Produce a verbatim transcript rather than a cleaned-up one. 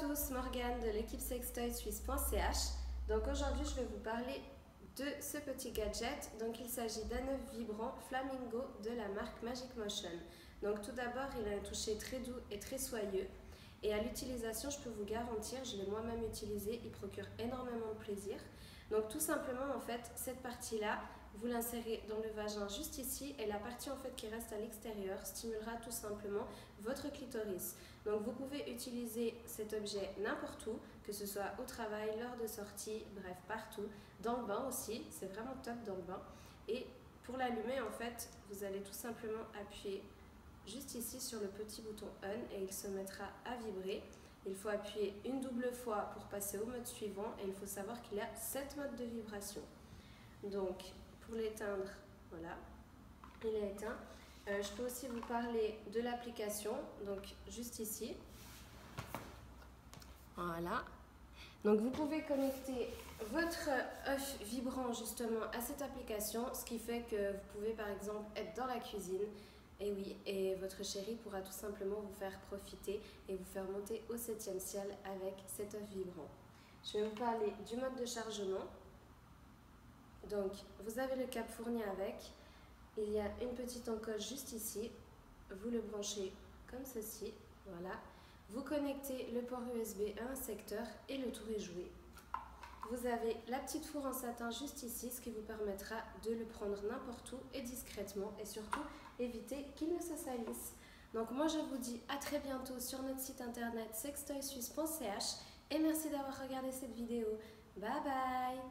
tous, Morgane de l'équipe sextoy suisse point C H. Donc aujourd'hui je vais vous parler de ce petit gadget. Donc il s'agit d'un œuf vibrant Flamingo de la marque Magic Motion. Donc tout d'abord il a un toucher très doux et très soyeux. Et à l'utilisation je peux vous garantir, je l'ai moi-même utilisé, il procure énormément de plaisir. Donc tout simplement en fait cette partie là, vous l'insérez dans le vagin juste ici et la partie en fait qui reste à l'extérieur stimulera tout simplement votre clitoris. Donc vous pouvez utiliser cet objet n'importe où, que ce soit au travail, lors de sortie, bref partout, dans le bain aussi, c'est vraiment top dans le bain. Et pour l'allumer en fait, vous allez tout simplement appuyer juste ici sur le petit bouton on et il se mettra à vibrer. Il faut appuyer une double fois pour passer au mode suivant et il faut savoir qu'il y a sept modes de vibration. Donc pour l'éteindre, voilà, il est éteint. Euh, je peux aussi vous parler de l'application, donc juste ici. Voilà. Donc vous pouvez connecter votre œuf vibrant justement à cette application, ce qui fait que vous pouvez par exemple être dans la cuisine. Et oui, et votre chéri pourra tout simplement vous faire profiter et vous faire monter au septième ciel avec cet œuf vibrant. Je vais vous parler du mode de chargement. Donc, vous avez le câble fourni avec. Il y a une petite encoche juste ici. Vous le branchez comme ceci. Voilà. Vous connectez le port U S B à un secteur et le tour est joué. Vous avez la petite fourre en satin juste ici, ce qui vous permettra de le prendre n'importe où et discrètement et surtout éviter qu'il ne se salisse. Donc moi je vous dis à très bientôt sur notre site internet sextoy suisse point C H et merci d'avoir regardé cette vidéo. Bye bye.